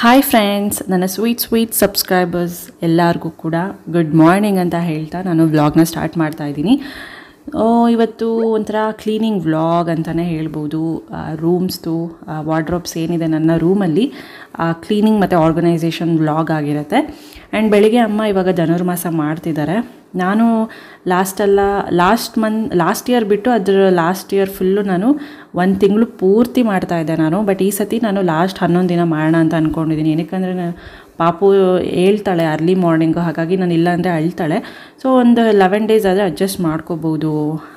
Hi friends, ನನ್ನ sweet subscribers ಎಲ್ಲರಿಗೂ ಕೂಡ ಗುಡ್ ಮಾರ್ನಿಂಗ್ ಅಂತ ಹೇಳ್ತಾ ನಾನು ವ್ಲಾಗ್ನ ಸ್ಟಾರ್ಟ್ ಮಾಡ್ತಾ ಇದ್ದೀನಿ. ಇವತ್ತು ಒಂಥರ ಕ್ಲೀನಿಂಗ್ ವ್ಲಾಗ್ ಅಂತಲೇ ಹೇಳ್ಬೋದು. ರೂಮ್ಸ್ದು ವಾರ್ಡ್ರೋಬ್ಸ್ ಏನಿದೆ ನನ್ನ ರೂಮಲ್ಲಿ ಕ್ಲೀನಿಂಗ್ ಮತ್ತು ಆರ್ಗನೈಸೇಷನ್ ವ್ಲಾಗ್ ಆಗಿರುತ್ತೆ. ಆ್ಯಂಡ್ ಬೆಳಿಗ್ಗೆ ಅಮ್ಮ ಇವಾಗ ಧನುರ್ಮಾಸ ಮಾಡ್ತಿದ್ದಾರೆ. ನಾನು ಲಾಸ್ಟ್ ಇಯರ್ ಬಿಟ್ಟು ಲಾಸ್ಟ್ ಇಯರ್ ಫುಲ್ಲು ನಾನು ಒಂದು ತಿಂಗಳು ಪೂರ್ತಿ ಮಾಡ್ತಾಯಿದ್ದೆ ನಾನು. ಬಟ್ ಈ ಸತಿ ನಾನು ಲಾಸ್ಟ್ 11 ದಿನ ಮಾಡೋಣ ಅಂತ ಅಂದ್ಕೊಂಡಿದ್ದೀನಿ. ಏನಕ್ಕಂದರೆ ಪಾಪು ಹೇಳ್ತಾಳೆ ಅರ್ಲಿ ಮಾರ್ನಿಂಗು, ಹಾಗಾಗಿ ನಾನು ಇಲ್ಲ ಅಂದರೆ ಅಳ್ತಾಳೆ. ಸೊ ಒಂದು 11 days ಆದರೆ ಅಡ್ಜಸ್ಟ್ ಮಾಡ್ಕೋಬೋದು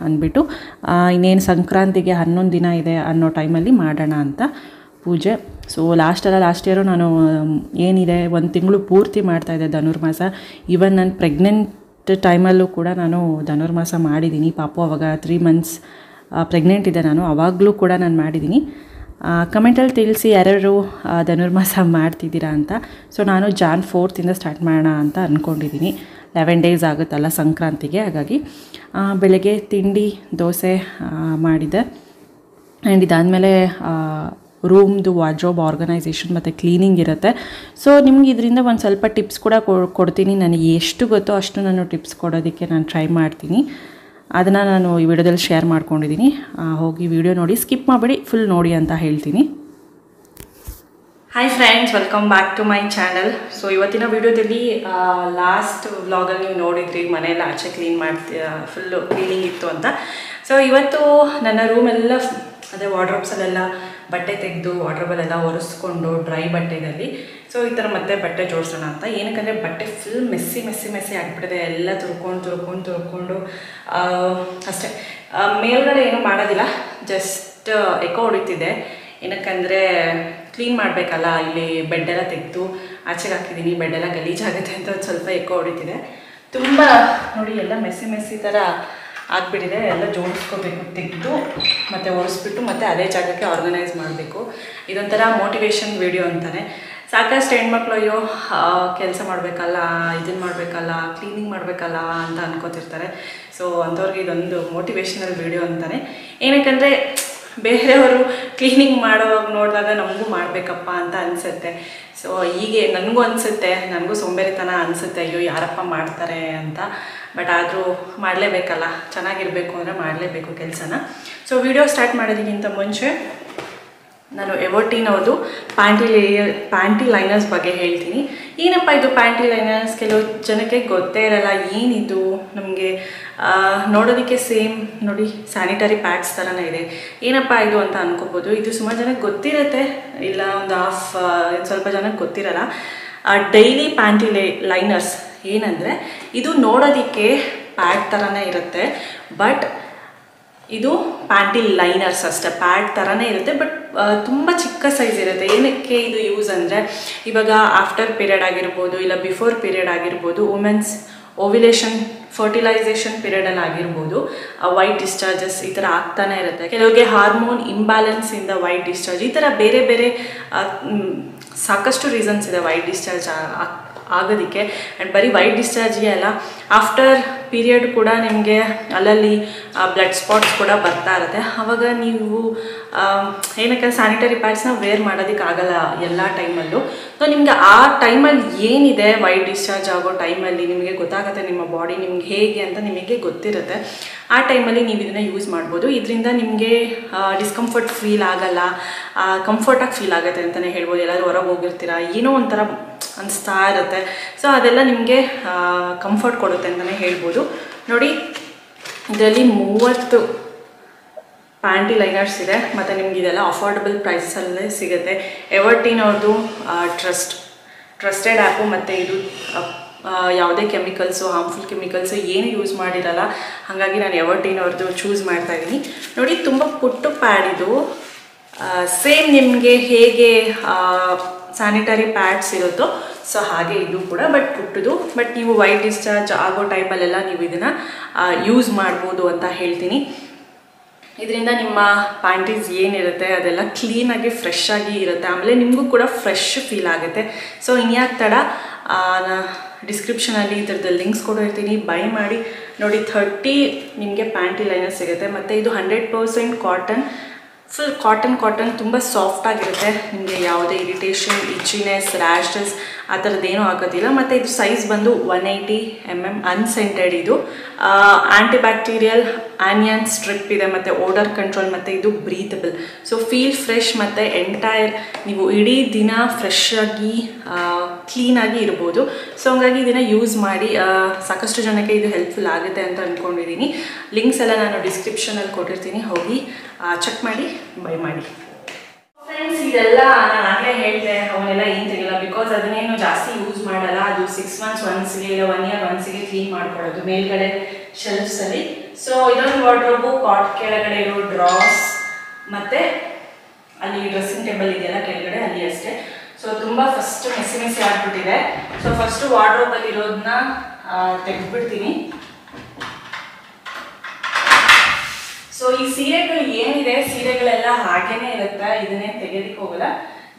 ಅಂದ್ಬಿಟ್ಟು ಇನ್ನೇನು ಸಂಕ್ರಾಂತಿಗೆ 11 ದಿನ ಇದೆ ಅನ್ನೋ ಟೈಮಲ್ಲಿ ಮಾಡೋಣ ಅಂತ ಪೂಜೆ. ಸೊ ಲಾಸ್ಟ್ ಇಯರು ನಾನು ಏನಿದೆ ಒಂದು ತಿಂಗಳು ಪೂರ್ತಿ ಮಾಡ್ತಾಯಿದ್ದೆ ಧನುರ್ಮಾಸ. ಈವನ್ ನಾನು ಪ್ರೆಗ್ನೆಂಟ್ ಟೈಮಲ್ಲೂ ಕೂಡ ನಾನು ಧನುರ್ಮಾಸ ಮಾಡಿದ್ದೀನಿ. ಪಾಪು ಅವಾಗ 3 months ಪ್ರೆಗ್ನೆಂಟ್ ಇದೆ ನಾನು, ಅವಾಗಲೂ ಕೂಡ ನಾನು ಮಾಡಿದ್ದೀನಿ. ಕಮೆಂಟಲ್ಲಿ ತಿಳಿಸಿ ಯಾರ್ಯಾರು ಧನುರ್ಮಾಸ ಮಾಡ್ತಿದ್ದೀರಾ ಅಂತ. ಸೊ ನಾನು Jan 4th ಸ್ಟಾರ್ಟ್ ಮಾಡೋಣ ಅಂತ ಅಂದ್ಕೊಂಡಿದ್ದೀನಿ. 11 days ಆಗುತ್ತಲ್ಲ ಸಂಕ್ರಾಂತಿಗೆ, ಹಾಗಾಗಿ ಬೆಳಗ್ಗೆ ತಿಂಡಿ ದೋಸೆ ಮಾಡಿದೆ. ಆ್ಯಂಡ್ ಇದಾದಮೇಲೆ ರೂಮ್ದು ವಾರ್ಡ್ರೋಬ್ ಆರ್ಗನೈಸೇಷನ್ ಮತ್ತು ಕ್ಲೀನಿಂಗ್ ಇರುತ್ತೆ. ಸೊ ನಿಮ್ಗೆ ಇದರಿಂದ ಒಂದು ಸ್ವಲ್ಪ ಟಿಪ್ಸ್ ಕೂಡ ಕೊಡ್ತೀನಿ. ನನಗೆ ಎಷ್ಟು ಗೊತ್ತೋ ಅಷ್ಟು ನಾನು ಟಿಪ್ಸ್ ಕೊಡೋದಕ್ಕೆ ನಾನು ಟ್ರೈ ಮಾಡ್ತೀನಿ. ಅದನ್ನು ನಾನು ಈ ವಿಡಿಯೋದಲ್ಲಿ ಶೇರ್ ಮಾಡ್ಕೊಂಡಿದ್ದೀನಿ. ಹೋಗಿ ವಿಡಿಯೋ ನೋಡಿ, ಸ್ಕಿಪ್ ಮಾಡಿಬಿಡಿ, ಫುಲ್ ನೋಡಿ ಅಂತ ಹೇಳ್ತೀನಿ. Hi friends, welcome back to my channel. So ಇವತ್ತಿನ ವಿಡಿಯೋದಲ್ಲಿ ಲಾಸ್ಟ್ ವ್ಲಾಗಲ್ಲಿ ನೀವು ನೋಡಿದ್ರಿ ಮನೆಯೆಲ್ಲ ಆಚೆ ಕ್ಲೀನ್ ಫುಲ್ಲು ಕ್ಲೀನಿಂಗ್ ಇತ್ತು ಅಂತ. ಸೊ ಇವತ್ತು ನನ್ನ ರೂಮೆಲ್ಲ ಅದೇ ವಾರ್ಡ್ರೋಬ್ಸಲ್ಲೆಲ್ಲ ಬಟ್ಟೆ ತೆಗೆದು ವಾರ್ಡ್ರೋಬಲ್ಲೆಲ್ಲ ಒರೆಸ್ಕೊಂಡು ಡ್ರೈ ಬಟ್ಟೆದಲ್ಲಿ ಸೊ ಈ ಥರ ಮತ್ತೆ ಬಟ್ಟೆ ಜೋಡಿಸೋಣ ಅಂತ. ಏನಕ್ಕಂದರೆ ಬಟ್ಟೆ ಫುಲ್ ಮೆಸ್ಸಿ ಆಗಿಬಿಟ್ಟಿದೆ. ಎಲ್ಲ ತುರ್ಕೊಂಡು ಅಷ್ಟೇ. ಮೇಲ್ಗಡೆ ಏನೂ ಮಾಡೋದಿಲ್ಲ, ಜಸ್ಟ್ ಎಕೋ ಹೊಡಿತಿದೆ. ಏನಕ್ಕಂದರೆ ಕ್ಲೀನ್ ಮಾಡಬೇಕಲ್ಲ, ಇಲ್ಲಿ ಬೆಡ್ಡೆಲ್ಲ ತೆಗೆದು ಆಚೆಗೆ ಹಾಕಿದ್ದೀನಿ. ಬೆಡ್ಡೆಲ್ಲ ಗಲೀಜಾಗುತ್ತೆ ಅಂತ ಒಂದು ಸ್ವಲ್ಪ ಎಕೋ ಹೊಡಿತಿದೆ. ತುಂಬ ನೋಡಿ ಎಲ್ಲ ಮೆಸ್ಸಿ ಥರ ಆಗಿಬಿಟ್ಟಿದೆ. ಎಲ್ಲ ಜೋಡಿಸ್ಕೋಬೇಕು, ತೆಗೆದು ಮತ್ತು ಒರೆಸ್ಬಿಟ್ಟು ಮತ್ತು ಅದೇ ಜಾಗಕ್ಕೆ ಆರ್ಗನೈಸ್ ಮಾಡಬೇಕು. ಇದೊಂಥರ ಮೋಟಿವೇಶನ್ ವಿಡಿಯೋ ಅಂತಲೇ. ಸಾಕಷ್ಟು ಹೆಣ್ಮಕ್ಳು ಅಯ್ಯೋ ಕೆಲಸ ಮಾಡಬೇಕಲ್ಲ, ಇದನ್ನು ಮಾಡಬೇಕಲ್ಲ, ಕ್ಲೀನಿಂಗ್ ಮಾಡಬೇಕಲ್ಲ ಅಂತ ಅನ್ಕೋತಿರ್ತಾರೆ. ಸೊ ಅಂಥವ್ರಿಗೆ ಇದೊಂದು ಮೋಟಿವೇಶನಲ್ ವಿಡಿಯೋ ಅಂತಲೇ. ಏನಕ್ಕಂದರೆ ಬೇರೆಯವರು ಕ್ಲೀನಿಂಗ್ ಮಾಡೋವಾಗ ನೋಡಿದಾಗ ನಮಗೂ ಮಾಡಬೇಕಪ್ಪ ಅಂತ ಅನಿಸುತ್ತೆ. ಸೊ ಹೀಗೆ ನನಗೂ ಅನಿಸುತ್ತೆ, ನನಗೂ ಸೋಂಬೇರಿತನ ಅನಿಸುತ್ತೆ, ಅಯ್ಯೋ ಯಾರಪ್ಪ ಮಾಡ್ತಾರೆ ಅಂತ. ಬಟ್ ಆದರೂ ಮಾಡಲೇಬೇಕಲ್ಲ, ಚೆನ್ನಾಗಿರಬೇಕು ಅಂದರೆ ಮಾಡಲೇಬೇಕು ಕೆಲಸನ. ಸೊ ವಿಡಿಯೋ ಸ್ಟಾರ್ಟ್ ಮಾಡೋದಕ್ಕಿಂತ ಮುಂಚೆ ನಾನು ಎವೋಟೀನ್ ಅವ್ರದ್ದು ಪ್ಯಾಂಟಿ ಲೈನರ್ಸ್ ಬಗ್ಗೆ ಹೇಳ್ತೀನಿ. ಏನಪ್ಪ ಇದು ಪ್ಯಾಂಟಿ ಲೈನರ್ಸ್? ಕೆಲವು ಜನಕ್ಕೆ ಗೊತ್ತೇ ಇರಲ್ಲ ಏನಿದು. ನಮಗೆ ನೋಡೋದಕ್ಕೆ ಸೇಮ್ ನೋಡಿ ಸ್ಯಾನಿಟರಿ ಪ್ಯಾಡ್ಸ್ ಥರನೇ ಇದೆ. ಏನಪ್ಪ ಇದು ಅಂತ ಅನ್ಕೋಬೋದು. ಇದು ಸುಮಾರು ಜನಕ್ಕೆ ಗೊತ್ತಿರುತ್ತೆ, ಇಲ್ಲ ಒಂದು ಸ್ವಲ್ಪ ಜನಕ್ಕೆ ಗೊತ್ತಿರಲ್ಲ. ಡೈಲಿ ಪ್ಯಾಂಟಿ ಲೈನರ್ಸ್ ಏನಂದರೆ ಇದು ನೋಡೋದಕ್ಕೆ ಪ್ಯಾಡ್ ಥರನೇ ಇರುತ್ತೆ, ಬಟ್ ಇದು ಪ್ಯಾಂಟಿ ಲೈನರ್ಸ್ ಅಷ್ಟೇ. ಪ್ಯಾಡ್ ಥರನೇ ಇರುತ್ತೆ, ಬಟ್ ತುಂಬ ಚಿಕ್ಕ ಸೈಜ್ ಇರುತ್ತೆ. ಏನಕ್ಕೆ ಇದು ಯೂಸ್ ಅಂದರೆ, ಇವಾಗ ಆಫ್ಟರ್ ಪೀರಿಯಡ್ ಆಗಿರ್ಬೋದು, ಇಲ್ಲ ಬಿಫೋರ್ ಪೀರಿಯಡ್ ಆಗಿರ್ಬೋದು, ವುಮೆನ್ಸ್ ಓವ್ಯುಲೇಷನ್ ಫರ್ಟಿಲೈಸೇಷನ್ ಪೀರಿಯಡಲ್ಲಿ ಆಗಿರ್ಬೋದು, ವೈಟ್ ಡಿಸ್ಚಾರ್ಜಸ್ ಈ ಥರ ಆಗ್ತಾನೆ ಇರುತ್ತೆ. ಕೆಲವರಿಗೆ ಹಾರ್ಮೋನ್ ಇಂಬ್ಯಾಲೆನ್ಸಿಂದ ವೈಟ್ ಡಿಸ್ಚಾರ್ಜ್, ಈ ಥರ ಬೇರೆ ಬೇರೆ ಸಾಕಷ್ಟು ರೀಸನ್ಸ್ ಇದೆ ವೈಟ್ ಡಿಸ್ಚಾರ್ಜ್ ಆಗೋದಕ್ಕೆ. ಆ್ಯಂಡ್ ಬರೀ ವೈಟ್ ಡಿಸ್ಚಾರ್ಜ್ಗೆ ಅಲ್ಲ, ಆಫ್ಟರ್ ಪೀರಿಯಡ್ ಕೂಡ ನಿಮಗೆ ಅಲ್ಲಲ್ಲಿ ಬ್ಲಡ್ ಸ್ಪಾಟ್ಸ್ ಕೂಡ ಬರ್ತಾ ಇರುತ್ತೆ. ಆವಾಗ ನೀವು ಏನಕ್ಕೆ ಸ್ಯಾನಿಟರಿ ಪ್ಯಾಡ್ಸ್ನ ವೇರ್ ಮಾಡೋದಕ್ಕಾಗಲ್ಲ ಎಲ್ಲ ಟೈಮಲ್ಲೂ. ಸೊ ನಿಮಗೆ ಆ ಟೈಮಲ್ಲಿ ಏನಿದೆ ವೈಟ್ ಡಿಸ್ಚಾರ್ಜ್ ಆಗೋ ಟೈಮಲ್ಲಿ ನಿಮಗೆ ಗೊತ್ತಾಗುತ್ತೆ, ನಿಮ್ಮ ಬಾಡಿ ನಿಮ್ಗೆ ಹೇಗೆ ಅಂತ ನಿಮಗೆ ಗೊತ್ತಿರುತ್ತೆ. ಆ ಟೈಮಲ್ಲಿ ನೀವು ಇದನ್ನು ಯೂಸ್ ಮಾಡ್ಬೋದು. ಇದರಿಂದ ನಿಮಗೆ ಡಿಸ್ಕಂಫರ್ಟ್ ಫೀಲ್ ಆಗಲ್ಲ, ಕಂಫರ್ಟಾಗಿ ಫೀಲ್ ಆಗುತ್ತೆ ಅಂತಲೇ ಹೇಳ್ಬೋದು. ಎಲ್ಲರೂ ಹೊರಗೆ ಹೋಗಿರ್ತೀರ, ಏನೋ ಒಂಥರ ಅನಿಸ್ತಾ ಇರುತ್ತೆ. ಸೊ ಅದೆಲ್ಲ ನಿಮಗೆ ಕಂಫರ್ಟ್ ಕೊಡುತ್ತೆ ಅಂತಲೇ ಹೇಳ್ಬೋದು. ನೋಡಿ ಇದರಲ್ಲಿ 30 ಪ್ಯಾಂಟಿ ಲೈನರ್ಸ್ ಇದೆ, ಮತ್ತು ನಿಮ್ಗೆ ಇದೆಲ್ಲ ಅಫೋರ್ಡಬಲ್ ಪ್ರೈಸಲ್ಲೇ ಸಿಗುತ್ತೆ. ಎವರ್ಟೀನ್ ಅವ್ರದ್ದು ಟ್ರಸ್ಟೆಡ್ ಆ್ಯಪು, ಮತ್ತು ಇದು ಯಾವುದೇ ಕೆಮಿಕಲ್ಸು, ಹಾರ್ಮ್ಫುಲ್ ಕೆಮಿಕಲ್ಸು ಏನು ಯೂಸ್ ಮಾಡಿರಲ್ಲ. ಹಾಗಾಗಿ ನಾನು ಎವರ್ಟೀನ್ ಅವ್ರದ್ದು ಚೂಸ್ ಮಾಡ್ತಾಯಿದ್ದೀನಿ. ನೋಡಿ ತುಂಬ ಪುಟ್ಟು ಪ್ಯಾಡ್ ಇದು. ಸೇಮ್ ನಿಮಗೆ ಹೇಗೆ ಸ್ಯಾನಿಟರಿ ಪ್ಯಾಡ್ಸ್ ಇರುತ್ತೋ ಸೊ ಹಾಗೆ ಇದು ಕೂಡ, ಬಟ್ ಪುಟ್ಟದು. ಬಟ್ ನೀವು ವೈಟ್ ಡಿಸ್ಚಾರ್ಜ್ ಆಗೋ ಟೈಮಲ್ಲೆಲ್ಲ ನೀವು ಇದನ್ನು ಯೂಸ್ ಮಾಡ್ಬೋದು ಅಂತ ಹೇಳ್ತೀನಿ. ಇದರಿಂದ ನಿಮ್ಮ ಪ್ಯಾಂಟೀಸ್ ಏನಿರುತ್ತೆ ಅದೆಲ್ಲ ಕ್ಲೀನಾಗಿ ಫ್ರೆಶ್ ಆಗಿ ಇರುತ್ತೆ. ಆಮೇಲೆ ನಿಮಗೂ ಕೂಡ ಫ್ರೆಶ್ ಫೀಲ್ ಆಗುತ್ತೆ. ಸೊ ಇನ್ಯಾಕೆ ತಡ, ಡಿಸ್ಕ್ರಿಪ್ಷನಲ್ಲಿ ಇದರದ್ದು ಲಿಂಕ್ಸ್ ಕೊಡಿರ್ತೀನಿ, ಬೈ ಮಾಡಿ. ನೋಡಿ 30 ನಿಮಗೆ ಪ್ಯಾಂಟಿ ಲೈನರ್ ಸಿಗುತ್ತೆ, ಮತ್ತು ಇದು 100% ಕಾಟನ್ ಫುಲ್ ಕಾಟನ್ ತುಂಬ ಸಾಫ್ಟಾಗಿರುತ್ತೆ. ನಿಮಗೆ ಯಾವುದೇ ಇರಿಟೇಷನ್, ಇಚ್ಚಿನೆಸ್, ರ್ಯಾಷಸ್ ಆ ಥರದ್ದೇನೂ ಆಗೋದಿಲ್ಲ. ಮತ್ತು ಇದು ಸೈಜ್ ಬಂದು 180 mm ಅನ್ಸೆಂಟೆಡ್. ಇದು ಆ್ಯಂಟಿ ಬ್ಯಾಕ್ಟೀರಿಯಲ್ ಆನಿಯನ್ ಸ್ಟ್ರಿಪ್ ಇದೆ ಮತ್ತು ಓಡರ್ ಕಂಟ್ರೋಲ್ ಮತ್ತು ಇದು ಬ್ರೀತಬಲ್. ಸೊ ಫೀಲ್ ಫ್ರೆಶ್ ಮತ್ತು ಎಂಟೈರ್ ನೀವು ಇಡೀ ದಿನ ಫ್ರೆಶ್ ಆಗಿ ಕ್ಲೀನಾಗಿ ಇರ್ಬೋದು. ಸೊ ಹಂಗಾಗಿ ಇದನ್ನು ಯೂಸ್ ಮಾಡಿ ಸಾಕಷ್ಟು ಜನಕ್ಕೆ ಇದು ಹೆಲ್ಪ್ಫುಲ್ ಆಗುತ್ತೆ ಅಂತ ಅಂದ್ಕೊಂಡಿದ್ದೀನಿ. ಲಿಂಕ್ಸ್ ಎಲ್ಲ ನಾನು ಡಿಸ್ಕ್ರಿಪ್ಷನಲ್ಲಿ ಕೊಟ್ಟಿರ್ತೀನಿ, ಹೋಗಿ ಚೆಕ್ ಮಾಡಿ ಬೈ ಮಾಡಿ ಫ್ರೆಂಡ್ಸ್. ಇದೆಲ್ಲ ನಾನು ಆಗಲೇ ಹೇಳಿದೆ, ಅವನ್ನೆಲ್ಲ ಏನು ತೆಗಿಲ್ಲ, ಬಿಕಾಸ್ ಅದನ್ನೇನು ಜಾಸ್ತಿ ಯೂಸ್ ಮಾಡಲ್ಲ. ಅದು 6 months ಒನ್ಸ್ಗೆ ಇಲ್ಲ 1 year ಒನ್ಸ್ಗೆ ಕ್ಲೀನ್ ಮಾಡ್ಕೊಳ್ಳೋದು ಮೇಲ್ಗಡೆ ಶೆಲ್ಫ್ಸಲ್ಲಿ. ಸೊ ಇದೊಂದು ವಾರ್ಡ್ರೋಬು, ಕಾಟ್ ಕೆಳಗಡೆ ಇರೋ ಡ್ರಾಸ್ ಮತ್ತು ಅಲ್ಲಿ ಡ್ರೆಸ್ಸಿಂಗ್ ಟೇಬಲ್ ಇದೆಯಲ್ಲ ಕೆಳಗಡೆ ಅಲ್ಲಿ ಅಷ್ಟೇ. ಸೊ ತುಂಬ ಫಸ್ಟ್ ಮೆಸಿ ಮೆಸಿ ಆಗಿಬಿಟ್ಟಿದೆ. ಸೊ ಫಸ್ಟು ವಾರ್ಡ್ರೋಬಲ್ಲಿ ಇರೋದನ್ನ ತೆಗೆದುಬಿಡ್ತೀನಿ. ಸೊ ಈ ಸೀರೆಗಳು ಏನಿದೆ, ಸೀರೆಗಳೆಲ್ಲ ಹಾಗೇನೆ ಇರುತ್ತೆ, ಇದನ್ನೇ ತೆಗೆದಿಕ್ಕೆ ಹೋಗಲ್ಲ.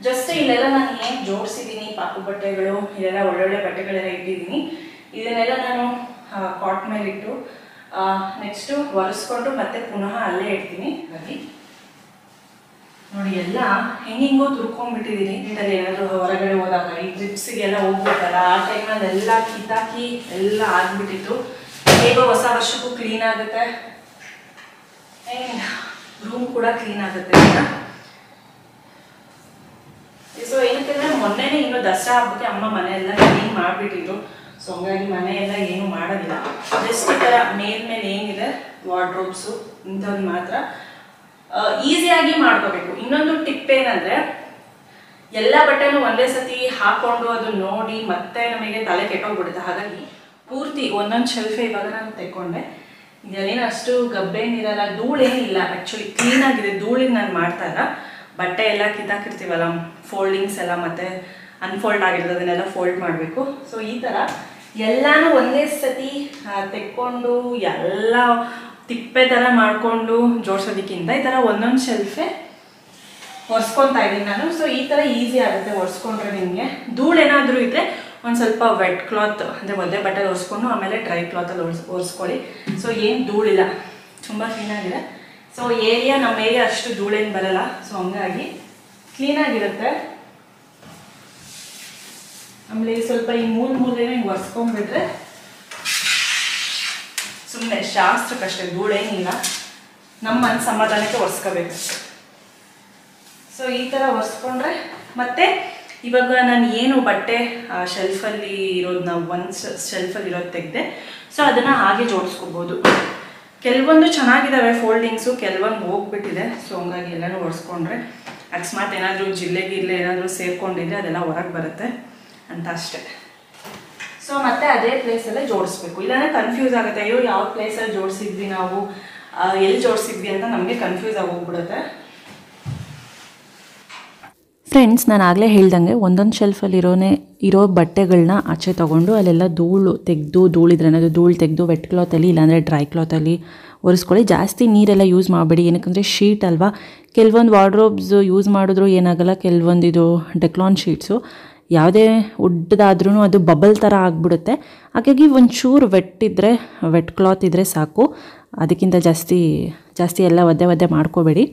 ಜಸ್ಟ್ ಇಲ್ಲೆಲ್ಲ ನಾನು ಏನು ಜೋಡಿಸಿದ್ದೀನಿ, ಪಾಪು ಬಟ್ಟೆಗಳು ಇದೆಲ್ಲ ಒಳ್ಳೊಳ್ಳೆ ಬಟ್ಟೆಗಳೆಲ್ಲ ಇಟ್ಟಿದ್ದೀನಿ. ಇದನ್ನೆಲ್ಲ ನಾನು ಕಾಟ್ ಮೇಲೆ ಇಟ್ಟು ನೆಕ್ಸ್ಟು ಒರೆಸ್ಕೊಂಡು ಮತ್ತೆ ಪುನಃ ಅಲ್ಲೇ ಇಡ್ತೀನಿ. ಹಾಗಾಗಿ ನೋಡಿ ಎಲ್ಲ ಹೆಂಗಿಂಗೂ ತುರ್ಕೊಂಡ್ಬಿಟ್ಟಿದ್ದೀನಿ. ಇದರಲ್ಲಿ ಏನಾದರೂ ಹೊರಗಡೆ ಹೋದಾಗ ಈ ಟ್ರಿಪ್ಸಿಗೆಲ್ಲ ಹೋಗ್ಬೇಕಲ್ಲ, ಆ ಟೈಮಲ್ಲಿ ಎಲ್ಲ ಕಿತಾಕಿ ಎಲ್ಲ ಆಗಿಬಿಟ್ಟಿತ್ತು. ಹೇಗೋ ಹೊಸ ವರ್ಷಕ್ಕೂ ಕ್ಲೀನ್ ಆಗುತ್ತೆ, ರೂಮ್ ಕೂಡ ಕ್ಲೀನ್ ಆಗುತ್ತೆ. ಸೊ ಏನಂತಂದ್ರೆ ಮೊನ್ನೆನೇ ಇನ್ನು ದಸರಾ ಹಬ್ಬಕ್ಕೆ ಅಮ್ಮ ಮನೆಯೆಲ್ಲ ಕ್ಲೀನ್ ಮಾಡಿಬಿಟ್ಟಿದ್ರು. ಸೊ ಹಂಗಾಗಿ ಮನೆಯೆಲ್ಲ ಏನು ಮಾಡೋದಿಲ್ಲ, ಜಸ್ಟ್ ಈ ಥರ ಮೇಲ್ಮೇಲೆ ಏನಿದೆ ವಾರ್ಡ್ರೋಬ್ಸು ಇಂಥದ್ದು ಮಾತ್ರ ಈಸಿಯಾಗಿ ಮಾಡ್ಕೋಬೇಕು. ಇನ್ನೊಂದು ಟಿಪ್ ಏನಂದರೆ, ಎಲ್ಲ ಬಟ್ಟೆನೂ ಒಂದೇ ಸತಿ ಹಾಕ್ಕೊಂಡು ಅದು ನೋಡಿ ಮತ್ತೆ ನಮಗೆ ತಲೆ ಕೆಟ್ಟೋಗ್ಬಿಡುತ್ತೆ. ಹಾಗಾಗಿ ಪೂರ್ತಿ ಒಂದೊಂದು ಶೆಲ್ಫೇ ಇವಾಗ ನಾನು ತೆಕ್ಕೊಂಡೆ. ಇದಲ್ಲೇನು ಅಷ್ಟು ಗಬ್ಬೇನಿರಲ್ಲ, ಧೂಳೇನಿಲ್ಲ, ಆ್ಯಕ್ಚುಲಿ ಕ್ಲೀನಾಗಿದೆ. ಧೂಳಿಗೆ ನಾನು ಮಾಡ್ತಾ ಇಲ್ಲ. ಬಟ್ಟೆ ಎಲ್ಲ ಕಿತ್ತಾಕಿರ್ತೀವಲ್ಲ, ಫೋಲ್ಡಿಂಗ್ಸ್ ಎಲ್ಲ ಮತ್ತು ಅನ್ಫೋಲ್ಡ್ ಆಗಿರೋದು ಅದನ್ನೆಲ್ಲ ಫೋಲ್ಡ್ ಮಾಡಬೇಕು. ಸೊ ಈ ಥರ ಎಲ್ಲನೂ ಒಂದೇ ಸತಿ ತೆಕ್ಕೊಂಡು ಎಲ್ಲ ತಿಪ್ಪೆ ಥರ ಮಾಡಿಕೊಂಡು ಜೋಡಿಸೋದಕ್ಕಿಂತ ಈ ಥರ ಒಂದೊಂದು ಶೆಲ್ಫೆ ಒರೆಸ್ಕೊತಾ ಇದ್ದೀನಿ ನಾನು. ಸೊ ಈ ಥರ ಈಸಿ ಆಗುತ್ತೆ ಒರೆಸ್ಕೊಂಡ್ರೆ. ನಿಮಗೆ ಧೂಳೇನಾದರೂ ಇದ್ದರೆ ಒಂದು ಸ್ವಲ್ಪ ವೆಟ್ ಕ್ಲಾತ್ ಅಂದರೆ ಒದ್ದೆ ಬಟ್ಟೆ ಒರೆಸ್ಕೊಂಡು ಆಮೇಲೆ ಡ್ರೈ ಕ್ಲಾತಲ್ಲಿ ಒರೆಸ್ಕೊಳ್ಳಿ. ಸೊ ಏನು ಧೂಳಿಲ್ಲ, ತುಂಬ ಕ್ಲೀನಾಗಿದೆ. ಸೊ ಏರಿಯಾ ನಮ್ಮ ಏರಿಯಾ ಅಷ್ಟು ಧೂಳೇನು ಬರಲ್ಲ. ಸೊ ಹಂಗಾಗಿ ಕ್ಲೀನಾಗಿರುತ್ತೆ. ಆಮೇಲೆ ಸ್ವಲ್ಪ ಈ ಮೂಲೆನೇ ಹಿಂಗೆ ಒರೆಸ್ಕೊಂಡ್ಬಿಟ್ರೆ ಸುಮ್ಮನೆ ಶಾಸ್ತ್ರಕ್ಕಷ್ಟೇ, ಧೂಳೇನಿಲ್ಲ. ನಮ್ಮ ಮನ ಸಮಾಧಾನಕ್ಕೆ ಒರೆಸ್ಕೋಬೇಕು. ಸೊ ಈ ಥರ ಒರೆಸ್ಕೊಂಡ್ರೆ ಮತ್ತೆ ಇವಾಗ ನಾನು ಏನು ಬಟ್ಟೆ ಶೆಲ್ಫಲ್ಲಿ ಇರೋದು, ನಾವು ಒಂದು ಶೆಲ್ಫಲ್ಲಿ ಇರೋದು ತೆಗೆದೆ. ಸೊ ಅದನ್ನು ಹಾಗೆ ಜೋಡಿಸ್ಕೋಬೋದು. ಕೆಲವೊಂದು ಚೆನ್ನಾಗಿದ್ದಾವೆ ಫೋಲ್ಡಿಂಗ್ಸು, ಕೆಲವೊಂದು ಹೋಗ್ಬಿಟ್ಟಿದೆ. ಸೊ ಹಂಗಾಗಿ ಎಲ್ಲನೂ ಒರೆಸ್ಕೊಂಡ್ರೆ ಅಕಸ್ಮಾತ್ ಏನಾದರೂ ಜಿಲ್ಲೆಗಿರ್ಲೆ ಏನಾದರೂ ಸೇರಿಕೊಂಡಿದ್ರೆ ಅದೆಲ್ಲ ಹೊರಗೆ ಬರುತ್ತೆ ಅಂತ ಅಷ್ಟೆ. ಸೊ ಮತ್ತೆ ಅದೇ ಪ್ಲೇಸಲ್ಲೇ ಜೋಡಿಸ್ಬೇಕು, ಇಲ್ಲಾಂದರೆ ಕನ್ಫ್ಯೂಸ್ ಆಗುತ್ತೆ. ಅಯ್ಯೋ ಯಾವ ಪ್ಲೇಸಲ್ಲಿ ಜೋಡಿಸಿದ್ವಿ, ನಾವು ಎಲ್ಲಿ ಜೋಡಿಸಿದ್ವಿ ಅಂತ ನಮಗೆ ಕನ್ಫ್ಯೂಸ್ ಆಗಿ ಹೋಗ್ಬಿಡುತ್ತೆ. ಫ್ರೆಂಡ್ಸ್, ನಾನು ಆಗಲೇ ಹೇಳ್ದಂಗೆ ಒಂದೊಂದು ಶೆಲ್ಫಲ್ಲಿರೋನೇ ಇರೋ ಬಟ್ಟೆಗಳನ್ನ ಆಚೆ ತೊಗೊಂಡು ಅಲ್ಲೆಲ್ಲ ಧೂಳು ತೆಗೆದು, ಧೂಳಿದ್ರೆ ಏನಾದರೂ ಧೂಳು ತೆಗೆದು ವೆಟ್ ಕ್ಲಾತಲ್ಲಿ ಇಲ್ಲಾಂದರೆ ಡ್ರೈ ಕ್ಲಾತಲ್ಲಿ ಒರೆಸ್ಕೊಳ್ಳಿ. ಜಾಸ್ತಿ ನೀರೆಲ್ಲ ಯೂಸ್ ಮಾಡಬೇಡಿ, ಏನಕ್ಕೆ ಶೀಟ್ ಅಲ್ವಾ. ಕೆಲವೊಂದು ವಾರ್ಡ್ರೋಬ್ಸ್ ಯೂಸ್ ಮಾಡಿದ್ರೂ ಏನಾಗಲ್ಲ, ಕೆಲವೊಂದು ಇದು ಡೆಕ್ಲಾನ್ ಶೀಟ್ಸು ಯಾವುದೇ ಉಡ್ಡದಾದ್ರೂ ಅದು ಬಬಲ್ ಥರ ಆಗಿಬಿಡುತ್ತೆ. ಹಾಗಾಗಿ ಒಂಚೂರು ವೆಟ್ಟಿದ್ರೆ, ವೆಟ್ ಕ್ಲಾತ್ ಇದ್ದರೆ ಸಾಕು. ಅದಕ್ಕಿಂತ ಜಾಸ್ತಿ ಜಾಸ್ತಿ ಎಲ್ಲ ಒದ್ದೆ ಒದ್ದೆ ಮಾಡ್ಕೋಬೇಡಿ.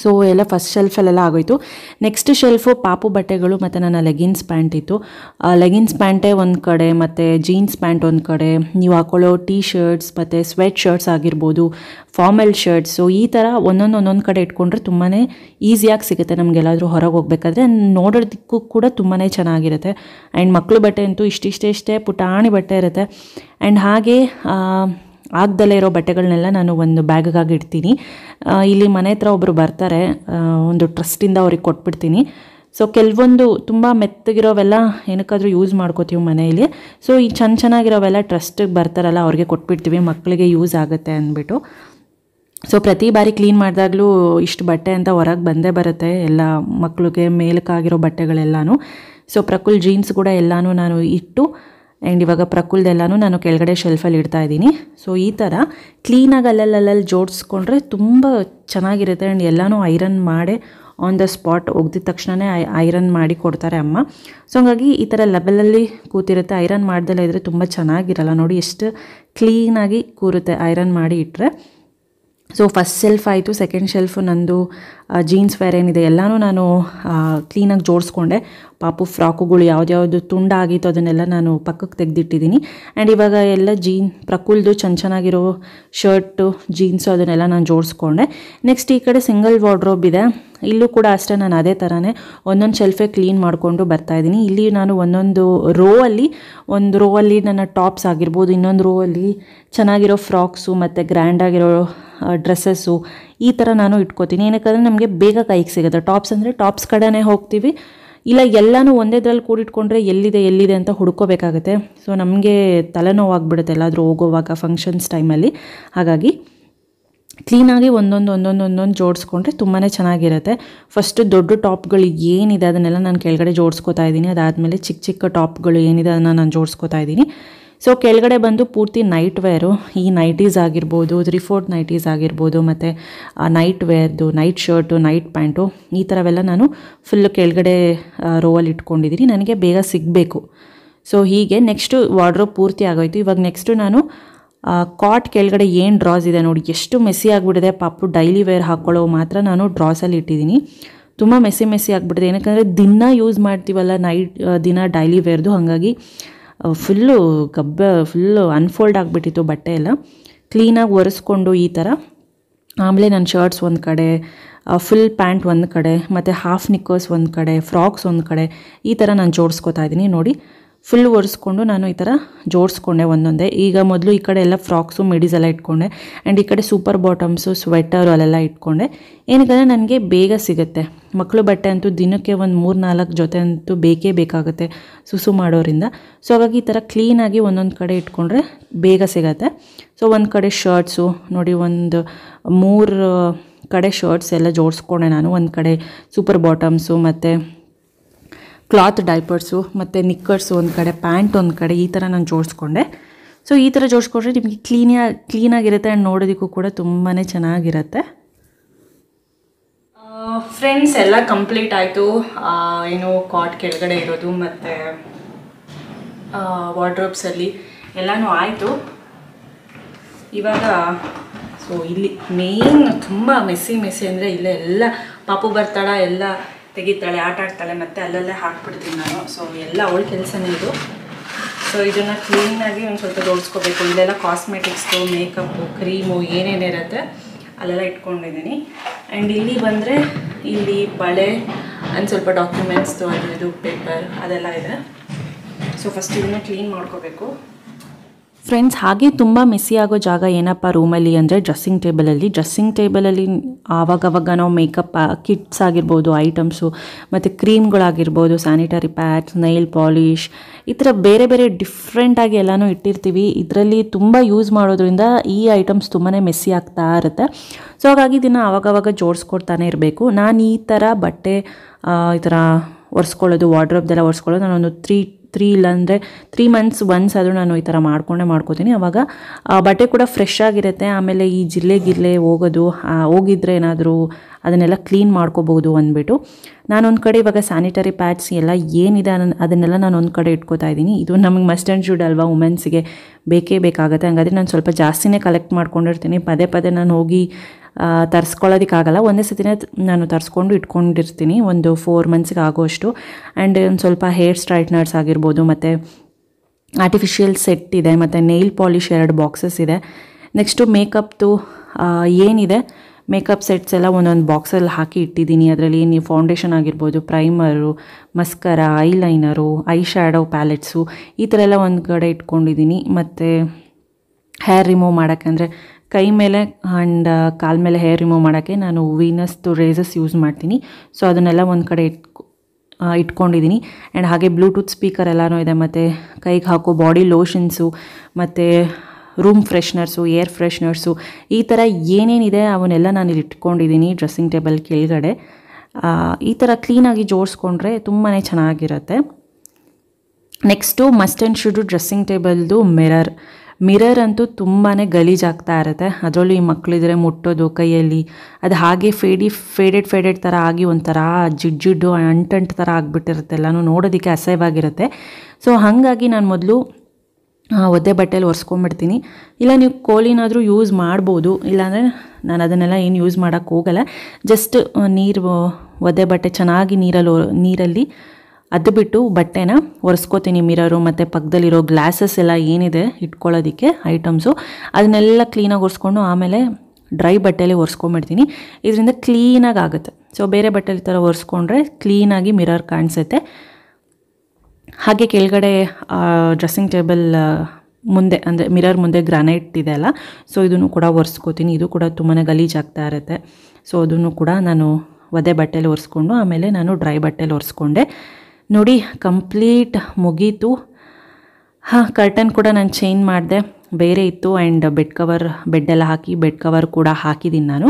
ಸೊ ಎಲ್ಲ ಫಸ್ಟ್ ಶೆಲ್ಫಲ್ಲೆಲ್ಲ ಆಗೋಯಿತು. ನೆಕ್ಸ್ಟ್ ಶೆಲ್ಫು ಪಾಪು ಬಟ್ಟೆಗಳು ಮತ್ತು ನನ್ನ ಲೆಗಿನ್ಸ್ ಪ್ಯಾಂಟ್ ಇತ್ತು. ಲೆಗಿನ್ಸ್ ಪ್ಯಾಂಟೇ ಒಂದು ಕಡೆ ಮತ್ತು ಜೀನ್ಸ್ ಪ್ಯಾಂಟ್ ಒಂದು ಕಡೆ, ನೀವು ಹಾಕೊಳ್ಳೋ ಟೀ ಶರ್ಟ್ಸ್ ಮತ್ತು ಸ್ವೆಟ್ ಶರ್ಟ್ಸ್ ಆಗಿರ್ಬೋದು, ಫಾರ್ಮಲ್ ಶರ್ಟ್ಸು, ಈ ಥರ ಒಂದೊಂದು ಕಡೆ ಇಟ್ಕೊಂಡ್ರೆ ತುಂಬಾ ಈಸಿಯಾಗಿ ಸಿಗುತ್ತೆ. ನಮಗೆಲ್ಲಾದರೂ ಹೊರಗೆ ಹೋಗಬೇಕಾದ್ರೆ ನೋಡೋದಕ್ಕೂ ಕೂಡ ತುಂಬಾ ಚೆನ್ನಾಗಿರುತ್ತೆ. ಆ್ಯಂಡ್ ಮಕ್ಕಳು ಬಟ್ಟೆ ಅಂತೂ ಇಷ್ಟೇ ಪುಟಾಣಿ ಬಟ್ಟೆ ಇರುತ್ತೆ. ಆ್ಯಂಡ್ ಹಾಗೆ ಆಗದಲ್ಲೇ ಇರೋ ಬಟ್ಟೆಗಳನ್ನೆಲ್ಲ ನಾನು ಒಂದು ಬ್ಯಾಗಗಾಗಿ ಇಡ್ತೀನಿ. ಇಲ್ಲಿ ಮನೆ ಹತ್ರ ಒಬ್ಬರು ಬರ್ತಾರೆ, ಒಂದು ಟ್ರಸ್ಟಿಂದ ಅವ್ರಿಗೆ ಕೊಟ್ಬಿಡ್ತೀನಿ. ಸೊ ಕೆಲವೊಂದು ತುಂಬ ಮೆತ್ತಗಿರೋವೆಲ್ಲ ಏನಕ್ಕಾದರೂ ಯೂಸ್ ಮಾಡ್ಕೋತೀವಿ ಮನೆಯಲ್ಲಿ. ಸೊ ಈ ಚೆನ್ನಾಗಿರೋವೆಲ್ಲ ಟ್ರಸ್ಟಿಗೆ ಬರ್ತಾರಲ್ಲ ಅವ್ರಿಗೆ ಕೊಟ್ಬಿಡ್ತೀವಿ, ಮಕ್ಕಳಿಗೆ ಯೂಸ್ ಆಗುತ್ತೆ ಅಂದ್ಬಿಟ್ಟು. ಸೊ ಪ್ರತಿ ಬಾರಿ ಕ್ಲೀನ್ ಮಾಡಿದಾಗಲೂ ಇಷ್ಟು ಬಟ್ಟೆ ಅಂತ ಹೊರಗೆ ಬಂದೇ ಬರುತ್ತೆ, ಎಲ್ಲ ಮಕ್ಕಳಿಗೆ ಮೇಲಕ್ಕಾಗಿರೋ ಬಟ್ಟೆಗಳೆಲ್ಲನೂ. ಸೊ ಪ್ರಕುಲ್ ಜೀನ್ಸ್ ಕೂಡ ಎಲ್ಲನೂ ನಾನು ಇಟ್ಟು ಆ್ಯಂಡ್ ಇವಾಗ ಪ್ರಕುಲ್ದೆಲ್ಲನೂ ನಾನು ಕೆಳಗಡೆ ಶೆಲ್ಫಲ್ಲಿ ಇಡ್ತಾ ಇದ್ದೀನಿ. ಸೊ ಈ ಥರ ಕ್ಲೀನಾಗಿ ಅಲ್ಲಲ್ಲಿ ಜೋಡಿಸ್ಕೊಂಡ್ರೆ ತುಂಬ ಚೆನ್ನಾಗಿರುತ್ತೆ. ಆ್ಯಂಡ್ ಎಲ್ಲನೂ ಐರನ್ ಮಾಡಿ ಆನ್ ದ ಸ್ಪಾಟ್ ಒಗೆದಿದ ತಕ್ಷಣವೇ ಐರನ್ ಮಾಡಿ ಕೊಡ್ತಾರೆ ಅಮ್ಮ. ಸೊ ಹಂಗಾಗಿ ಈ ಥರ ಲೆವೆಲಲ್ಲಿ ಕೂತಿರುತ್ತೆ. ಐರನ್ ಮಾಡ್ದೆಲ್ಲ ಇದ್ದರೆ ತುಂಬ ಚೆನ್ನಾಗಿರಲ್ಲ. ನೋಡಿ ಎಷ್ಟು ಕ್ಲೀನಾಗಿ ಕೂರುತ್ತೆ ಐರನ್ ಮಾಡಿ ಇಟ್ಟರೆ. सो फस्ट शेल्फ आयतु सेकेंड शेल्फ नंदु जीन्स वेर ಏನಿದೆ ಎಲ್ಲಾನು ನಾನು ಕ್ಲೀನ್ ಆಗಿ ಜೋಡಿಸಿಕೊಂಡೆ ಪಾಪು ಫ್ರಾಕುಗಳು ಯಾವುದು ಯಾವುದು ತುಂಡಾಗಿತ್ತು ಅದನ್ನೆಲ್ಲ ನಾನು ಪಕ್ಕಕ್ಕೆ ತೆಗೆದಿಟ್ಟಿದ್ದೀನಿ ಅಂಡ್ ಇವಾಗ ಎಲ್ಲ ಜೀನ್ ಪ್ರಕುಲ್ದು ಚಂಚನಾಗಿರೋ ಶರ್ಟ್ ಜೀನ್ಸ್ ಅದನ್ನೆಲ್ಲ ನಾನು ಜೋಡಿಸಿಕೊಂಡೆ ನೆಕ್ಸ್ಟ್ ಈ ಕಡೆ ಸಿಂಗಲ್ ವಾರ್ಡ್ರೋಬ್ ಇದೆ ಇಲ್ಲೂ ಕೂಡ ಅಷ್ಟೇ ನಾನು ಅದೇ ತರಾನೇ ಒಂದೊಂದು ಶೆಲ್ಫ್ ಕ್ಲೀನ್ ಮಾಡ್ಕೊಂಡು ಬರ್ತಾ ಇದ್ದೀನಿ ಇಲ್ಲಿ ನಾನು ಒಂದೊಂದು ರೋ ಅಲ್ಲಿ ಒಂದು ರೋ ಅಲ್ಲಿ ನನ್ನ ಟಾಪ್ಸ್ ಆಗಿರಬಹುದು ಇನ್ನೊಂದು ರೋ ಅಲ್ಲಿ ಚೆನ್ನಾಗಿರೋ ಫ್ರಾಕ್ಸ್ ಮತ್ತೆ ಗ್ರ್ಯಾಂಡ್ ಆಗಿರೋ ಡ್ರೆಸಸ್ ಈ ತರ ನಾನು ಇಟ್ಕೊತೀನಿ ಏನಕಂದ್ರೆ ನಮಗೆ ಬೇಗ ಕೈಗೆ ಸಿಗುತ್ತೆ ಟಾಪ್ಸ್ ಅಂದ್ರೆ ಟಾಪ್ಸ್ ಕಡೆನೇ ಹೋಗ್ತೀವಿ ಇಲ್ಲ ಎಲ್ಲಾನು ಒಂದೇದ್ರಲ್ಲಿ ಕೂಡಿಟ್ಕೊಂಡ್ರೆ ಎಲ್ಲಿದೆ ಎಲ್ಲಿದೆ ಅಂತ ಹುಡುಕೋಬೇಕಾಗುತ್ತೆ ಸೋ ನಮಗೆ ತಲೆನೋವು ಆಗಿಬಿಡುತ್ತೆ ಎಲ್ಲಾದರೂ ಹೋಗೋವಾಗ ಫಂಕ್ಷನ್ಸ್ ಟೈಮ್ ಅಲ್ಲಿ ಹಾಗಾಗಿ ಕ್ಲೀನ್ ಆಗಿ ಒಂದೊಂದು ಜೋಡಿಸಿಕೊಂಡ್ರೆ ತುಂಬಾನೇ ಚೆನ್ನಾಗಿರುತ್ತೆ ಫಸ್ಟ್ ದೊಡ್ಡ ಟಾಪ್ ಗಳು ಏನಿದೆ ಅದನ್ನೆಲ್ಲ ನಾನು ಕೆಳಗಡೆ ಜೋಡಿಸ್ಕೊತಾ ಇದ್ದೀನಿ ಅದಾದ್ಮೇಲೆ ಚಿಕ್ಕ ಚಿಕ್ಕ ಟಾಪ್ ಗಳು ಏನಿದೆ ಅದನ್ನ ನಾನು ಜೋಡಿಸ್ಕೊತಾ ಇದ್ದೀನಿ सो केळगडे बंदु पूर्ति नाइट वेर ई नाइटीज़ आगिरबहुदु 3/4 नाइटीज़ आगिरबहुदु मत्ते नाइट वेर्दु नाइट शर्ट नाइट पैंटु ई तरवेल्ल नानु फुल केळगडे रोवल्लि इट्कोंडिदीनि ननगे बेग सिगबेकु सो हीगे नेक्स्ट वार्ड्रोब पूर्ति आगोय्तु इवाग नेक्स्ट नानु कॉट केळगडे एनु ड्रास इदे नोडि एष्टु मेसी आगिबिडिदे पापु डैली वेर हाकोळ्ळो मात्र नानु ड्रास अल्लि इट्टिदीनि तुंबा मेसी मेसी आगिबिडिदे याकंद्रे दिन यूज़ माड्तीवल्ल नाइट दिन डैली वेर्दु हागागि ಫುಲ್ ಗಬ್ಬ ಫುಲ್ ಅನ್ಫೋಲ್ಡ್ ಆಗಿಬಿಟ್ಟಿತ್ತು ಬಟ್ಟೆ ಎಲ್ಲ ಕ್ಲೀನಾಗಿ ಒರೆಸ್ಕೊಂಡು ಈ ತರ ಆಮೇಲೆ ನನ್ನ ಶರ್ಟ್ಸ್ ಒಂದು ಕಡೆ ಫುಲ್ ಪ್ಯಾಂಟ್ ಒಂದು ಕಡೆ ಮತ್ತೆ ಹಾಫ್ ನಿಕ್ಕರ್ಸ್ ಒಂದು ಕಡೆ ಫ್ರಾಕ್ಸ್ ಒಂದು ಕಡೆ ಈ ತರ ನಾನು ಜೋಡಿಸ್ಕೊತಾ ಇದ್ದೀನಿ ನೋಡಿ ಫುಲ್ ಒರೆಸ್ಕೊಂಡು ನಾನು ಈ ತರ ಜೋಡಿಸ್ಕೊಂಡೆ ಒಂದೊಂದೇ ಈಗ ಮೊದಲು ಈ ಕಡೆ ಎಲ್ಲ ಫ್ರಾಕ್ಸ್ ಮಿಡೀಸ್ ಎಲ್ಲ ಇಟ್ಕೊಂಡೆ ಅಂಡ್ ಈ ಕಡೆ ಸೂಪರ್ ಬಾಟಮ್ಸ್ ಸ್ವೆಟರ್ ಅಲ್ಲೆಲ್ಲ ಇಟ್ಕೊಂಡೆ ಏನಕಂದ್ರೆ ನನಗೆ ಬೇಗ ಸಿಗುತ್ತೆ ಮಕ್ಕಳು ಬಟ್ಟೆ ಅಂತೂ ದಿನಕ್ಕೆ ಒಂದು 3-4 ಜೊತೆ ಅಂತೂ ಬೇಕೇ ಬೇಕಾಗುತ್ತೆ ಸುಸು ಮಾಡೋರಿಂದ ಸೋ ಹಾಗಾಗಿ ಈ ತರ ಕ್ಲೀನ್ ಆಗಿ ಒಂದೊಂದು ಕಡೆ ಇಟ್ಕೊಂಡ್ರೆ ಬೇಗ ಸಿಗುತ್ತೆ ಸೋ ಒಂದು ಕಡೆ ಶರ್ಟ್ಸ್ ನೋಡಿ ಒಂದು 3 ಕಡೆ ಶರ್ಟ್ಸ್ ಎಲ್ಲ ಜೋಡಿಸ್ಕೊಂಡೆ ನಾನು ಒಂದು ಕಡೆ ಸೂಪರ್ ಬಾಟಮ್ಸ್ ಮತ್ತೆ ಕ್ಲಾತ್ ಡೈಪರ್ಸ್ ಮತ್ತೆ ನಿಕ್ಕರ್ಸ್ ಒಂದು ಕಡೆ ಪ್ಯಾಂಟ್ ಒಂದು ಕಡೆ ಈ ತರ ನಾನು ಜೋಡಿಸ್ಕೊಂಡೆ ಸೋ ಈ ತರ ಜೋಡಿಸ್ಕೊಂಡ್ರೆ ನಿಮಗೆ ಕ್ಲೀನ್ ಆಗಿರುತ್ತೆ ಅಂಡ್ ನೋಡೋದಿಕ್ಕೂ ಕೂಡ ತುಂಬಾನೇ ಚೆನ್ನಾಗಿರುತ್ತೆ ಫ್ರೆಂಡ್ಸ್ ಎಲ್ಲ ಕಂಪ್ಲೀಟ್ ಆಯ್ತು ಏನು ಕಾಟ್ ಕೆಳಗಡೆ ಇರೋದು ಮತ್ತೆ ವಾರ್ಡ್ರೋಬ್ಸ್ ಅಲ್ಲಿ ಎಲ್ಲಾನು ಆಯ್ತು ಇವಾಗ ಸೋ ಇಲ್ಲಿ ಮೇನ್ ತುಂಬಾ ಮೆಸಿ ಅಂದ್ರೆ ಇಲ್ಲೇ ಎಲ್ಲ ಪಾಪು ಬರ್ತಾಳ ಎಲ್ಲ ತೆಗಿತಾಳೆ ಆಟ ಆಡ್ತಾಳೆ ಮತ್ತೆ ಅಲ್ಲಲ್ಲೇ ಹಾಕ್ಬಿಡ್ತೀನಿ ನಾನು ಸೊ ಎಲ್ಲ ಅವಳ ಕೆಲಸನೇ ಇದು ಸೊ ಇದನ್ನು ಕ್ಲೀನಾಗಿ ಒಂದು ಸ್ವಲ್ಪ ಜೋಡಿಸ್ಕೋಬೇಕು ಇಲ್ಲೆಲ್ಲ ಕಾಸ್ಮೆಟಿಕ್ಸು ಮೇಕಪ್ಪು ಕ್ರೀಮು ಏನೇನಿರುತ್ತೆ ಅಲ್ಲೆಲ್ಲ ಇಟ್ಕೊಂಡಿದ್ದೀನಿ ಆ್ಯಂಡ್ ಇಲ್ಲಿ ಬಂದರೆ ಇಲ್ಲಿ ಬಳೆ ಒಂದು ಸ್ವಲ್ಪ ಡಾಕ್ಯುಮೆಂಟ್ಸ್ದು ಅದರದ್ದು ಪೇಪರ್ ಅದೆಲ್ಲ ಇದೆ ಸೊ ಫಸ್ಟ್ ಇದನ್ನು ಕ್ಲೀನ್ ಮಾಡ್ಕೋಬೇಕು ಫ್ರೆಂಡ್ಸ್ ಹಾಗೆ ತುಂಬ ಮೆಸಿ ಆಗೋ ಜಾಗ ಏನಪ್ಪ ರೂಮಲ್ಲಿ ಅಂದರೆ ಡ್ರೆಸ್ಸಿಂಗ್ ಟೇಬಲಲ್ಲಿ ಆವಾಗವಾಗ ನಾವು ಮೇಕಪ್ ಕಿಟ್ಸ್ ಆಗಿರ್ಬೋದು ಐಟಮ್ಸು ಮತ್ತು ಕ್ರೀಮ್ಗಳಾಗಿರ್ಬೋದು ಸ್ಯಾನಿಟರಿ ಪ್ಯಾಡ್ಸ್ ನೈಲ್ ಪಾಲಿಷ್ ಈ ಥರ ಬೇರೆ ಬೇರೆ ಡಿಫ್ರೆಂಟಾಗಿ ಎಲ್ಲನೂ ಇಟ್ಟಿರ್ತೀವಿ ಇದರಲ್ಲಿ ತುಂಬ ಯೂಸ್ ಮಾಡೋದ್ರಿಂದ ಈ ಐಟಮ್ಸ್ ತುಂಬಾ ಮೆಸಿ ಆಗ್ತಾ ಇರುತ್ತೆ ಸೊ ಹಾಗಾಗಿ ಇದನ್ನು ಆವಾಗವಾಗ ಜೋಡಿಸ್ಕೊಡ್ತಾನೆ ಇರಬೇಕು ನಾನು ಈ ಥರ ಬಟ್ಟೆ ಈ ಥರ ಒರೆಸ್ಕೊಳ್ಳೋದು ವಾರ್ಡ್ರೋಬ್ದೆಲ್ಲ ಒರೆಸ್ಕೊಳ್ಳೋದು ನಾನೊಂದು 3 ಇಲ್ಲಾಂದರೆ 3 ಮಂತ್ಸ್ ಒನ್ಸ್ ಆದರೂ ನಾನು ಈ ಥರ ಮಾಡ್ಕೋತೀನಿ ಆವಾಗ ಬಟ್ಟೆ ಕೂಡ ಫ್ರೆಶ್ ಆಗಿರುತ್ತೆ ಆಮೇಲೆ ಈ ಜಿಲ್ಲೆಗಿರ್ಲೆ ಹೋಗೋದು ಹೋಗಿದ್ರೆ ಏನಾದರೂ ಅದನ್ನೆಲ್ಲ ಕ್ಲೀನ್ ಮಾಡ್ಕೋಬಹುದು ಅಂದ್ಬಿಟ್ಟು ನಾನೊಂದು ಕಡೆ ಇವಾಗ ಸ್ಯಾನಿಟರಿ ಪ್ಯಾಡ್ಸ್ ಎಲ್ಲ ಏನಿದೆ ಅದನ್ನೆಲ್ಲ ನಾನು ಒಂದು ಕಡೆ ಇಟ್ಕೋತಾ ಇದ್ದೀನಿ ಇದು ನಮಗೆ ಮಸ್ಟ್ ಆ್ಯಂಡ್ ಶುಡ್ ಅಲ್ವಾ ವುಮೆನ್ಸ್ಗೆ ಬೇಕೇ ಬೇಕಾಗುತ್ತೆ ಹಾಗಾದರೆ ನಾನು ಸ್ವಲ್ಪ ಜಾಸ್ತಿನೇ ಕಲೆಕ್ಟ್ ಮಾಡ್ಕೊಂಡಿರ್ತೀನಿ ಪದೇ ಪದೇ ನಾನು ಹೋಗಿ ತರಿಸ್ಕೊಳ್ಳೋದಕ್ಕಾಗಲ್ಲ ಒಂದೇ ಸತಿನೇ ನಾನು ತರಿಸ್ಕೊಂಡು ಇಟ್ಕೊಂಡಿರ್ತೀನಿ ಒಂದು 4 ಮಂತ್ಸ್ಗೆ ಆಗೋಷ್ಟು ಆ್ಯಂಡ್ ಒಂದು ಸ್ವಲ್ಪ ಹೇರ್ ಸ್ಟ್ರೈಟ್ನರ್ಸ್ ಆಗಿರ್ಬೋದು ಮತ್ತು ಆರ್ಟಿಫಿಷಿಯಲ್ ಸೆಟ್ ಇದೆ ಮತ್ತು ನೇಲ್ ಪಾಲಿಷ್ 2 ಬಾಕ್ಸಸ್ ಇದೆ ನೆಕ್ಸ್ಟು ಮೇಕಪ್ದು ಏನಿದೆ ಮೇಕಪ್ ಸೆಟ್ಸ್ ಎಲ್ಲ ಒಂದೊಂದು ಬಾಕ್ಸಲ್ಲಿ ಹಾಕಿ ಇಟ್ಟಿದ್ದೀನಿ ಅದರಲ್ಲಿ ಏನು ಫೌಂಡೇಶನ್ ಆಗಿರ್ಬೋದು primer mascara eyeliner eye shadow palettes ಈ ಥರ ಎಲ್ಲ ಒಂದು ಕಡೆ ಇಟ್ಕೊಂಡಿದ್ದೀನಿ ಮತ್ತು ಹೇರ್ ರಿಮೂವ್ ಮಾಡೋಕ್ಕಂದರೆ ಕೈ ಮೇಲೆ ಆ್ಯಂಡ್ ಕಾಲ ಮೇಲೆ ಹೇರ್ ರಿಮೂವ್ ಮಾಡೋಕ್ಕೆ ನಾನು ವೀನಸ್ದು ರೇಸಸ್ ಯೂಸ್ ಮಾಡ್ತೀನಿ ಸೊ ಅದನ್ನೆಲ್ಲ ಒಂದು ಕಡೆ ಇಟ್ಕೊಂಡಿದ್ದೀನಿ ಆ್ಯಂಡ್ ಹಾಗೆ ಬ್ಲೂಟೂತ್ ಸ್ಪೀಕರ್ ಎಲ್ಲನೂ ಇದೆ ಮತ್ತು ಕೈಗೆ ಹಾಕೋ ಬಾಡಿ ಲೋಷನ್ಸು ಮತ್ತು ರೂಮ್ ಫ್ರೆಶ್ನರ್ಸು ಏರ್ ಫ್ರೆಶ್ನರ್ಸು ಈ ಥರ ಏನೇನಿದೆ ಅವನ್ನೆಲ್ಲ ನಾನು ಇಲ್ಲಿ ಇಟ್ಕೊಂಡಿದ್ದೀನಿ ಡ್ರೆಸ್ಸಿಂಗ್ ಟೇಬಲ್ ಕೆಳಗಡೆ ಈ ಥರ ಕ್ಲೀನಾಗಿ ಜೋಡಿಸ್ಕೊಂಡ್ರೆ ತುಂಬಾ ಚೆನ್ನಾಗಿರುತ್ತೆ next must and should dressing ಟೇಬಲ್ದು ಮಿರರ್ ಅಂತೂ ತುಂಬಾ ಗಲೀಜಾಗ್ತಾ ಇರುತ್ತೆ ಅದರಲ್ಲೂ ಈ ಮಕ್ಕಳಿದ್ರೆ ಮುಟ್ಟೋದು ಕೈಯಲ್ಲಿ ಅದು ಹಾಗೆ ಫೇಡೆಡ್ ಥರ ಆಗಿ ಒಂಥರ ಜಿಡ್ಡು ಅಂಟಂಟು ಥರ ಆಗಿಬಿಟ್ಟಿರುತ್ತೆ ಎಲ್ಲನೂ ನೋಡೋದಕ್ಕೆ ಅಸಹ್ಯವಾಗಿರುತ್ತೆ ಸೊ ಹಾಗಾಗಿ ನಾನು ಮೊದಲು ಒದ್ದೆ ಬಟ್ಟೆಲಿ ಒರೆಸ್ಕೊಂಡ್ಬಿಡ್ತೀನಿ. ಇಲ್ಲ ನೀವು ಕೋಲಿನಾದರೂ ಯೂಸ್ ಮಾಡ್ಬೋದು, ಇಲ್ಲಾಂದರೆ ನಾನು ಅದನ್ನೆಲ್ಲ ಏನು ಯೂಸ್ ಮಾಡೋಕ್ಕೆ ಹೋಗಲ್ಲ. ಜಸ್ಟ್ ನೀರು ಒದ್ದೆ ಬಟ್ಟೆ ಚೆನ್ನಾಗಿ ನೀರಲ್ಲಿ ಅದ್ಬಿಟ್ಟು ಬಟ್ಟೆನ ಒರೆಸ್ಕೋತೀನಿ. ಮಿರರು ಮತ್ತು ಪಕ್ಕದಲ್ಲಿರೋ ಗ್ಲಾಸಸ್ ಎಲ್ಲ ಏನಿದೆ ಇಟ್ಕೊಳ್ಳೋದಕ್ಕೆ ಐಟಮ್ಸು ಅದನ್ನೆಲ್ಲ ಕ್ಲೀನಾಗಿ ಒರೆಸ್ಕೊಂಡು ಆಮೇಲೆ ಡ್ರೈ ಬಟ್ಟೆಯಲ್ಲಿ ಒರೆಸ್ಕೊಂಡ್ಬಿಡ್ತೀನಿ. ಇದರಿಂದ ಕ್ಲೀನಾಗಿ ಆಗುತ್ತೆ. ಸೊ ಬೇರೆ ಬಟ್ಟೆಲಿ ಥರ ಒರೆಸ್ಕೊಂಡ್ರೆ ಕ್ಲೀನಾಗಿ ಮಿರರ್ ಕಾಣಿಸುತ್ತೆ. ಹಾಗೆ ಕೆಳಗಡೆ ಡ್ರೆಸ್ಸಿಂಗ್ ಟೇಬಲ್ ಮುಂದೆ ಅಂದರೆ ಮಿರರ್ ಮುಂದೆ ಗ್ರಾನೈಟ್ ಇದೆ ಅಲ್ಲ, ಸೊ ಇದನ್ನು ಕೂಡ ಒರೆಸ್ಕೋತೀನಿ. ಇದು ಕೂಡ ತುಂಬಾ ಗಲೀಜಾಗ್ತಾ ಇರುತ್ತೆ. ಸೊ ಅದನ್ನು ಕೂಡ ನಾನು ಒದೆ ಬಟ್ಟೆಯಲ್ಲಿ ಒರೆಸ್ಕೊಂಡು ಆಮೇಲೆ ನಾನು ಡ್ರೈ ಬಟ್ಟೆಯಲ್ಲಿ ಒರೆಸ್ಕೊಂಡೆ. ನೋಡಿ ಕಂಪ್ಲೀಟ್ ಮುಗೀತು. ಹಾಂ, ಕರ್ಟನ್ ಕೂಡ ನಾನು ಚೇಂಜ್ ಮಾಡಿದೆ, ಬೇರೆ ಇತ್ತು. ಆ್ಯಂಡ್ ಬೆಡ್ ಕವರ್, ಬೆಡ್ಡೆಲ್ಲ ಹಾಕಿ ಬೆಡ್ ಕವರ್ ಕೂಡ ಹಾಕಿದ್ದೀನಿ ನಾನು.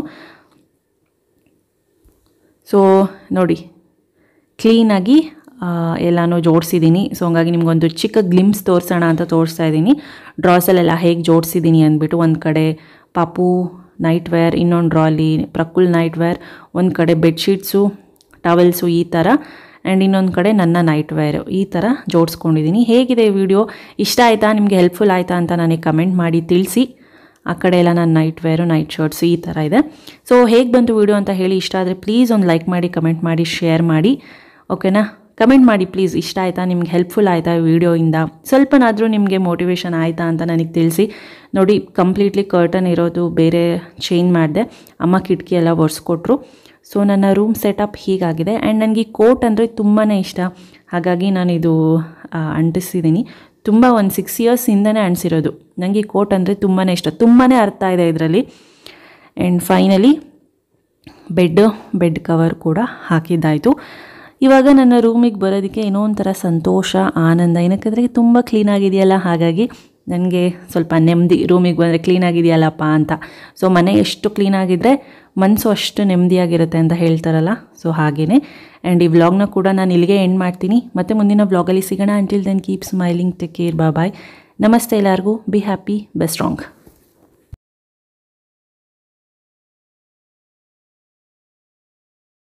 ಸೊ ನೋಡಿ ಕ್ಲೀನಾಗಿ ಎಲ್ಲನೂ ಜೋಡಿಸಿದ್ದೀನಿ. ಸೊ ಹಂಗಾಗಿ ನಿಮಗೊಂದು ಚಿಕ್ಕ ಗ್ಲಿಮ್ಸ್ ತೋರಿಸೋಣ ಅಂತ ತೋರಿಸ್ತಾ ಇದ್ದೀನಿ. ಡ್ರಾಸಲ್ಲೆಲ್ಲ ಹೇಗೆ ಜೋಡಿಸಿದ್ದೀನಿ ಅಂದ್ಬಿಟ್ಟು. ಒಂದು ಕಡೆ ಪಾಪು ನೈಟ್ ವೇರ್, ಇನ್ನೊಂದು ಡ್ರಾಲಿ ಪ್ರಕುಲ್ ನೈಟ್ ವೇರ್, ಒಂದು ಕಡೆ ಬೆಡ್ಶೀಟ್ಸು ಟವೆಲ್ಸು ಈ ಥರ, ಆ್ಯಂಡ್ ಇನ್ನೊಂದು ಕಡೆ ನನ್ನ ನೈಟ್ ವೇರು ಈ ಥರ ಜೋಡಿಸ್ಕೊಂಡಿದ್ದೀನಿ. ಹೇಗಿದೆ ವಿಡಿಯೋ? ಇಷ್ಟ ಆಯಿತಾ? ನಿಮಗೆ ಹೆಲ್ಪ್ಫುಲ್ ಆಯಿತಾ ಅಂತ ನನಗೆ ಕಮೆಂಟ್ ಮಾಡಿ ತಿಳಿಸಿ. ಆ ಕಡೆ ಎಲ್ಲ ನಾನು ನೈಟ್ ವೇರು, ನೈಟ್ ಶರ್ಟ್ಸು ಈ ಥರ ಇದೆ. ಸೊ ಹೇಗೆ ಬಂತು ವಿಡಿಯೋ ಅಂತ ಹೇಳಿ. ಇಷ್ಟ ಆದರೆ ಪ್ಲೀಸ್ ಒಂದು ಲೈಕ್ ಮಾಡಿ, ಕಮೆಂಟ್ ಮಾಡಿ, ಶೇರ್ ಮಾಡಿ. ಓಕೆನಾ? ಕಮೆಂಟ್ ಮಾಡಿ ಪ್ಲೀಸ್. ಇಷ್ಟ ಆಯಿತಾ? ನಿಮ್ಗೆ ಹೆಲ್ಪ್ಫುಲ್ ಆಯಿತಾ ವಿಡಿಯೋಯಿಂದ? ಸ್ವಲ್ಪನಾದರೂ ನಿಮಗೆ ಮೋಟಿವೇಶನ್ ಆಯಿತಾ ಅಂತ ನನಗೆ ತಿಳಿಸಿ. ನೋಡಿ ಕಂಪ್ಲೀಟ್ಲಿ ಕರ್ಟನ್ ಇರೋದು ಬೇರೆ ಚೇಂಜ್ ಮಾಡಿದೆ. ಅಮ್ಮ ಕಿಟಕಿ ಎಲ್ಲ ಒರೆಸ್ಕೊಟ್ರು. ಸೊ ನನ್ನ ರೂಮ್ ಸೆಟಪ್ ಹೀಗಾಗಿದೆ. ಆ್ಯಂಡ್ ನನಗೆ ಕೋಟ್ ಅಂದರೆ ತುಂಬಾ ಇಷ್ಟ, ಹಾಗಾಗಿ ನಾನಿದು ಅಂಟಿಸಿದ್ದೀನಿ. ತುಂಬ ಒಂದು 6 years ಇಂದನೇ ಅಂಟಿಸಿರೋದು. ನನಗೆ ಕೋಟ್ ಅಂದರೆ ತುಂಬಾ ಇಷ್ಟ, ತುಂಬಾ ಅರ್ಥ ಇದೆ ಇದರಲ್ಲಿ. ಆ್ಯಂಡ್ ಫೈನಲಿ ಬೆಡ್ ಕವರ್ ಕೂಡ ಹಾಕಿದ್ದಾಯಿತು. ಇವಾಗ ನನ್ನ ರೂಮಿಗೆ ಬರೋದಕ್ಕೆ ಏನೋ ಒಂಥರ ಸಂತೋಷ, ಆನಂದ. ಏನಕ್ಕೆಂದರೆ ತುಂಬ ಕ್ಲೀನಾಗಿದೆಯಲ್ಲ, ಹಾಗಾಗಿ ನನಗೆ ಸ್ವಲ್ಪ ನೆಮ್ಮದಿ. ರೂಮಿಗೆ ಬಂದರೆ ಕ್ಲೀನಾಗಿದೆಯಲ್ಲಪ್ಪ ಅಂತ. ಸೊ ಮನೆ ಎಷ್ಟು ಕ್ಲೀನಾಗಿದ್ದರೆ ಮನಸ್ಸು ಅಷ್ಟು ನೆಮ್ಮದಿಯಾಗಿರುತ್ತೆ ಅಂತ ಹೇಳ್ತಾರಲ್ಲ, ಸೊ ಹಾಗೆಯೇ. ಆ್ಯಂಡ್ ಈ ವ್ಲಾಗ್ನ ಕೂಡ ನಾನು ಇಲ್ಲಿಗೆ ಎಂಡ್ ಮಾಡ್ತೀನಿ. ಮತ್ತೆ ಮುಂದಿನ ವ್ಲಾಗಲ್ಲಿ ಸಿಗೋಣ. Until then keep smiling, take care, bye. ನಮಸ್ತೆ ಎಲ್ಲರಿಗೂ. Be happy, be strong.